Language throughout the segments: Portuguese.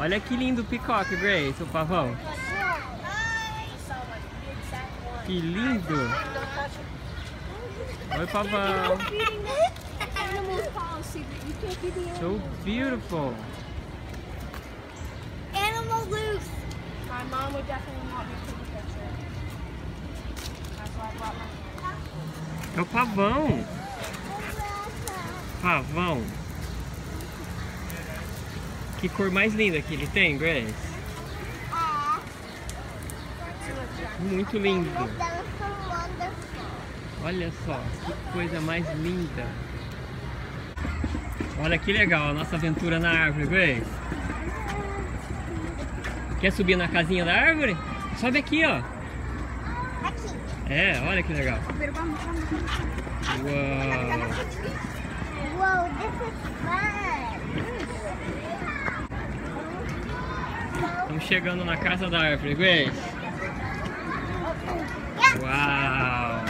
Olha que lindo o peacock, Grace, o pavão. Que lindo! Oi, pavão! So beautiful! Animal loose! My mom would definitely want me to take a picture. That's why I brought my... É o pavão! Pavão! Que cor mais linda que ele tem, Grace? Muito lindo! Olha só, que coisa mais linda! Olha que legal a nossa aventura na árvore, Grace! Quer subir na casinha da árvore? Sobe aqui, ó! Aqui! É, olha que legal! Uau! Uau, this is fun! Estamos chegando na casa da árvore, Grace. Uau!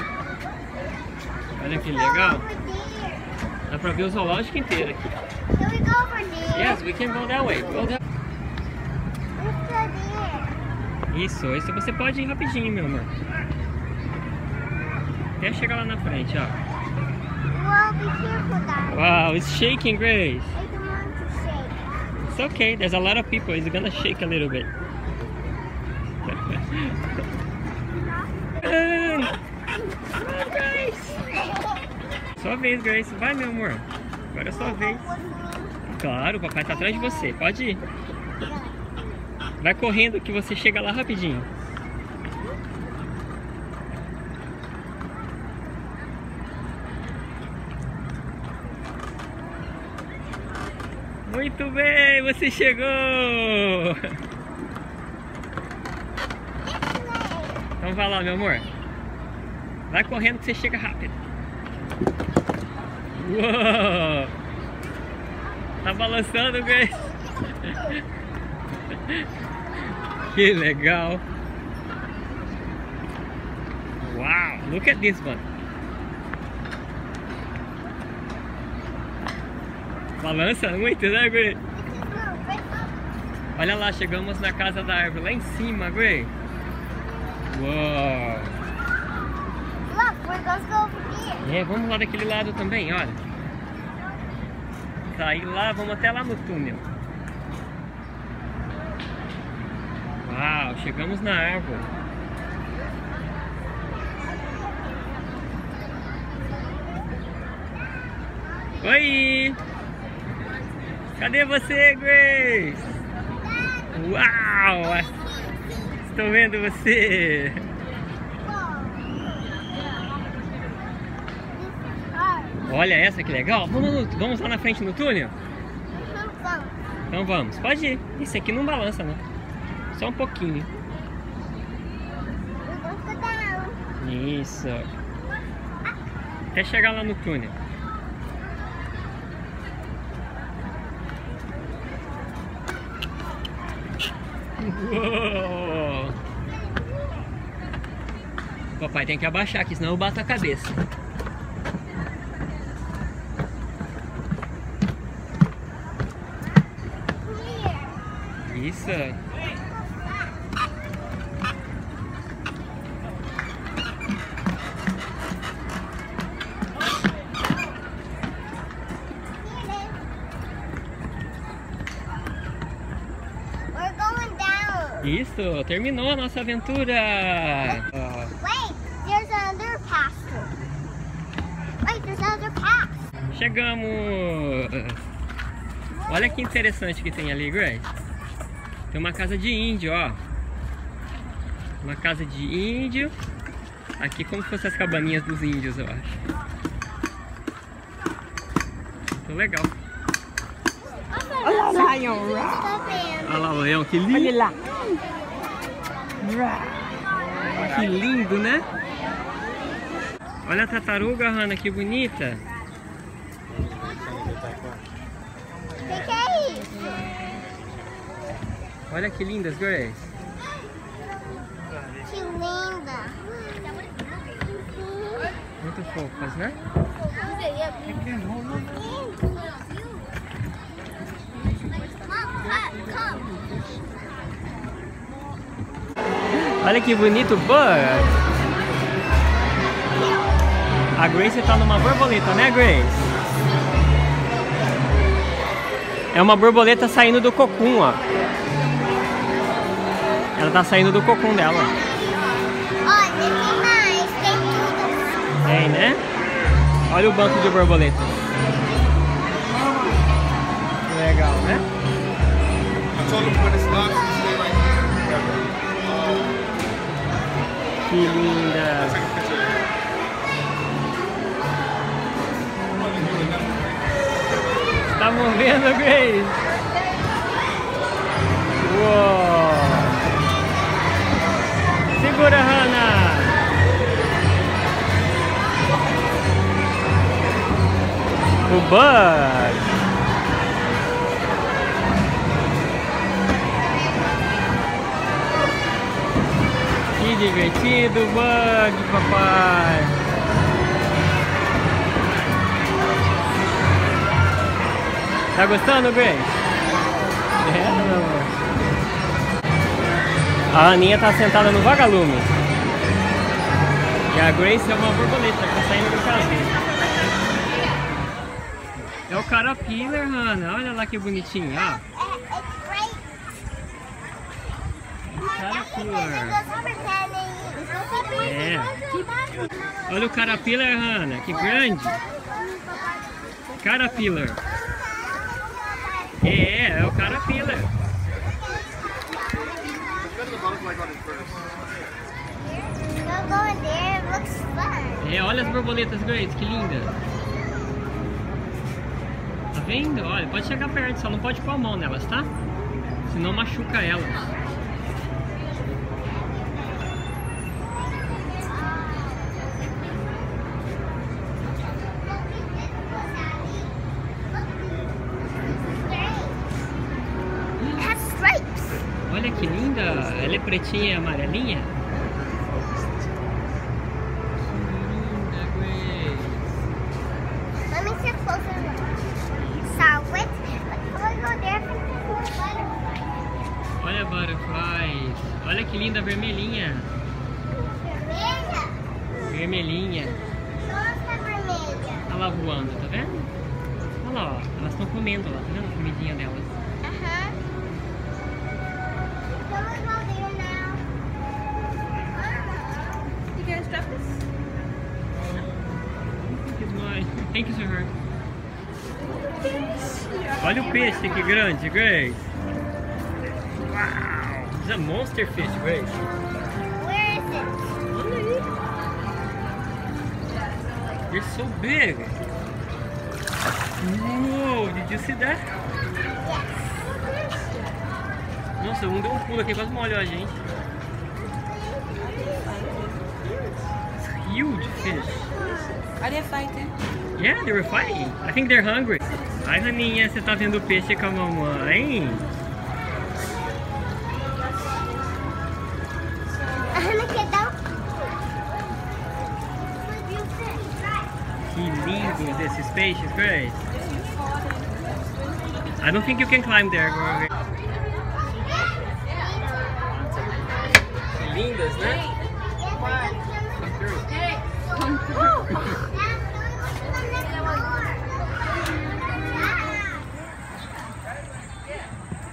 Olha que legal. Dá pra ver o zoológico inteiro aqui. Can we go over there? Yes, we can go that way. Go that... Isso você pode ir rapidinho, meu amor. Até chegar lá na frente, ó. Wow, be careful, Dad. Wow, it's shaking, Grace. It's okay, there's a lot of people, it's gonna shake a little bit. Sua vez, Grace, vai, meu amor. Agora é sua vez. Claro, o papai tá atrás de você, pode ir. Vai correndo que você chega lá rapidinho. Muito bem, você chegou! Então vai lá, meu amor. Vai correndo que você chega rápido. Uou! Tá balançando, Grace. Que legal. Wow, look at this one. Balança muito, né, Grace? Olha lá, chegamos na casa da árvore, lá em cima, Grace. Uou! É, vamos lá daquele lado também, olha. Tá, e lá, vamos até lá no túnel. Uau, chegamos na árvore. Oi! Cadê você, Grace? Uau! Estou vendo você! Olha essa que legal! Vamos lá na frente no túnel? Então vamos, pode ir. Esse aqui não balança, não. Só um pouquinho. Isso. Até chegar lá no túnel. Uou. Papai tem que abaixar aqui, senão eu bato a cabeça. Isso. Isso, terminou a nossa aventura! Wait, there's another path. Wait, there's another path. Chegamos! Olha que interessante que tem ali, Grace. Tem uma casa de índio, ó. Uma casa de índio. Aqui como se fossem as cabaninhas dos índios, eu acho. Muito legal. Olha lá, o leão, que lindo! Olha lá. Que lindo, né? Olha a tartaruga, Hannah, que bonita! O que é isso? Olha que lindas, Grace! Que linda! Muito fofas, né? Come, come! Olha que bonito o bug! A Grace tá numa borboleta, né, Grace? É uma borboleta saindo do cocum, ó. Ela tá saindo do cocum dela. Olha, tem mais, tem tudo. Tem, né? Olha o banco de borboleta. Legal, né? Que linda! Tá movendo, Grace? Uou! Segura, Hannah! O bug! Que divertido, bug, papai! Tá gostando, Grace? É. A Aninha tá sentada no vagalume. E a Grace é uma borboleta que tá saindo do casinho. É o Caterpillar, Hannah. Olha lá que bonitinho, ó. É. Olha o Caterpillar, Hannah. Que grande. Caterpillar. É o Caterpillar. É, olha as borboletas, Grace, que linda. Tá vendo? Olha, pode chegar perto, só não pode pôr a mão nelas, tá? Senão machuca elas. Olha que linda! Ela é pretinha e amarelinha. Que linda, Grace! Let me sit closer. Saw it. Olha a butterfly. Olha que linda, vermelhinha. Vermelha? Vermelhinha. Nossa, vermelha. Olha lá voando, tá vendo? Olha lá, ó. Elas estão comendo lá, tá vendo a comidinha delas? Thank you, sir. Olha o peixe que grande, Grace. Wow, it's a monster fish, Grace. Where is it? Underneath. You're so big. Whoa, did you see that? Yes. Nossa, um deu um pulo aqui, quase molhou a gente. It's huge fish. Are they fighting? Yeah, they were fighting. I think they're hungry. Ai, Aninha, você tá vendo peixe com a mamãe? A Hannah quer dar um... Que lindos esses peixes, Grace. I don't think you can climb there, Grace. Que lindas, né?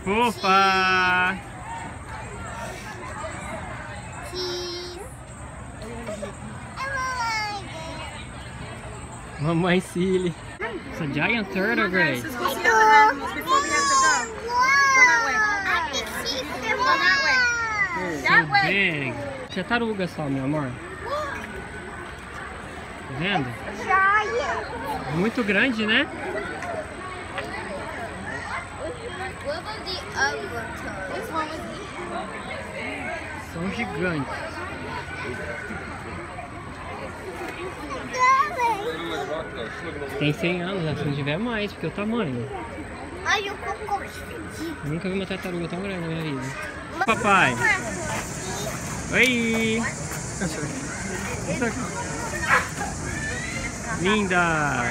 Ufa! Cheese. Mamãe Silly. It's a giant turtle, Grace. Hello. That way. Isso é taruga só, meu amor. Tá vendo? Muito grande, né? São gigantes. Tem 100 anos, se não tiver mais, porque é o tamanho. Olha o cocô. Nunca vi uma tartaruga tão grande na minha vida. Papai. Oi. Linda.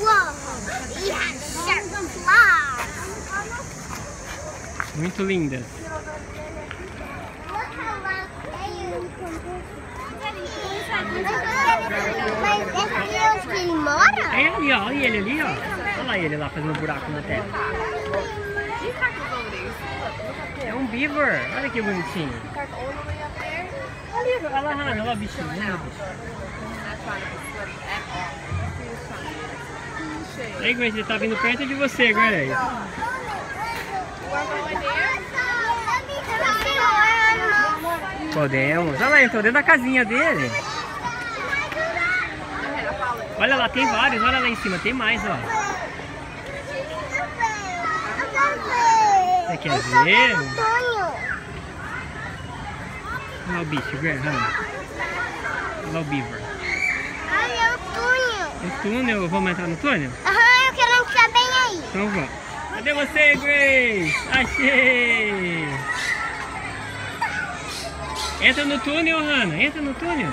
Uou. E a shark. Muito linda. Mas é onde ele mora? É ali, ó. Olha ele ali, ó. Olha lá ele lá fazendo um buraco na terra. É um beaver. Olha que bonitinho. Olha lá, olha lá o bichinho. Ei, Grace, ele tá vindo perto de você agora aí. Podemos. Olha lá, então dentro da casinha dele. Olha lá, tem vários. Olha lá em cima, tem mais, ó. Você quer ver? Olha lá o bicho, olha lá o beaver. Olha o túnel. O túnel? Vamos entrar no túnel? Aham, eu quero entrar bem aí. Então vamos. Cadê você, Grace? Achei! Entra no túnel, Hannah. Entra no túnel.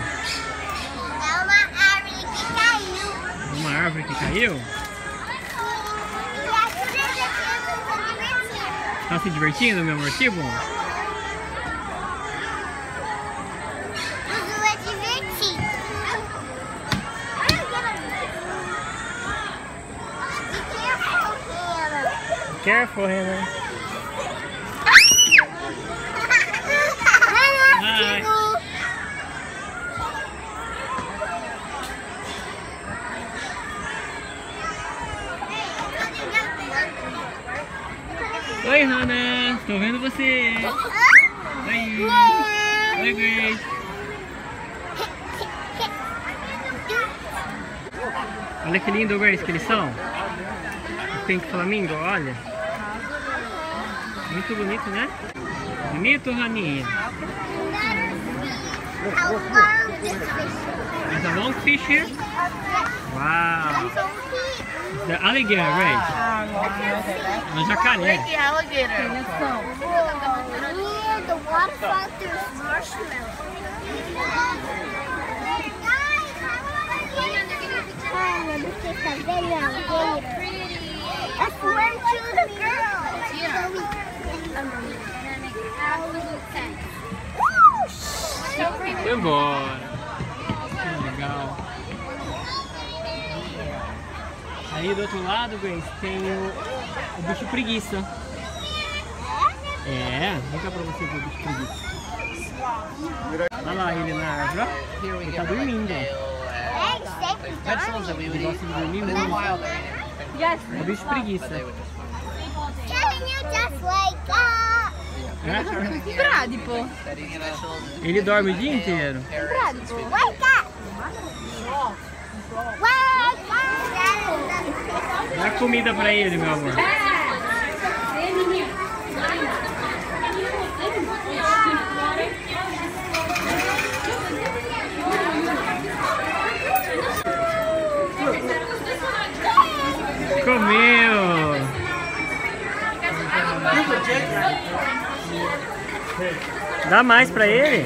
Uma árvore que caiu? Tá se divertindo, meu amor? Que bom! Tudo é divertido! Careful, Hannah! Bye! Oi, Hannah, estou vendo você. Oi, oi, Grace. Olha que lindo, Grace, que eles são. O Pink Flamingo, olha. Muito bonito, né? Bonito, Haninha. There's a long fish here. Wow. The alligator, right? É um jacaré. Foi embora. Que legal. Aí do outro lado, Grace, tem o bicho preguiça. É, vou mostrar pra você ver o bicho preguiça. Olha lá ele na árvore, ele tá dormindo. Ele gosta de dormir muito. É o bicho preguiça. É? Bradipo. Ele dorme o dia inteiro. Bradipo, dá comida pra ele, meu amor. Comeu! Dá mais pra ele?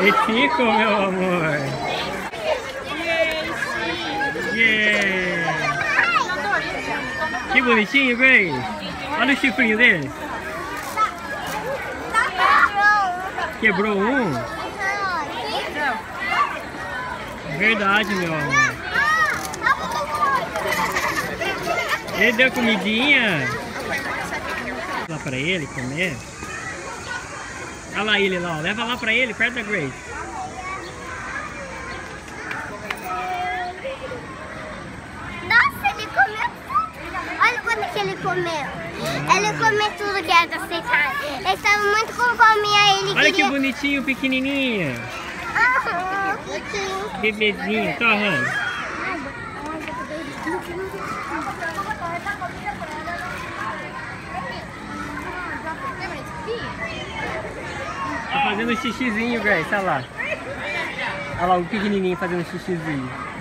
E fica, meu amor. Que bonitinho, Grace! Olha o chifrinho dele! Quebrou um? Verdade, meu amor! Ele deu comidinha! Lá pra ele comer! Olha lá ele lá, ó. Leva lá pra ele, perto da Grace! Ele comeu tudo que era da secada. Ele estava muito com fome, aí ele queria... Olha que bonitinho, pequenininha. Ah, um bebezinho, tá, Hannah? Tá fazendo um xixizinho, Grace, olha lá. Olha lá, o pequenininho fazendo um xixizinho.